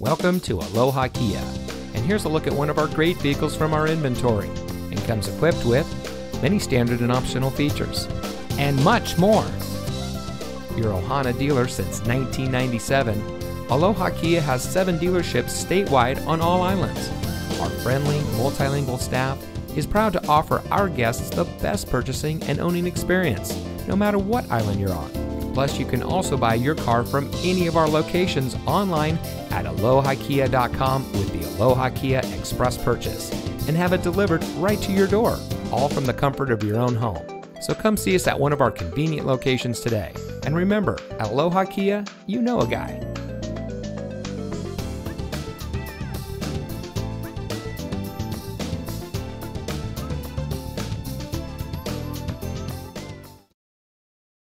Welcome to Aloha Kia, and here's a look at one of our great vehicles from our inventory, and comes equipped with many standard and optional features, and much more. Your Ohana dealer since 1997, Aloha Kia has 7 dealerships statewide on all islands. Our friendly, multilingual staff is proud to offer our guests the best purchasing and owning experience, no matter what island you're on. Plus, you can also buy your car from any of our locations online at alohakia.com with the Aloha Kia Express Purchase, and have it delivered right to your door, all from the comfort of your own home. So come see us at one of our convenient locations today. And remember, at Aloha Kia, you know a guy.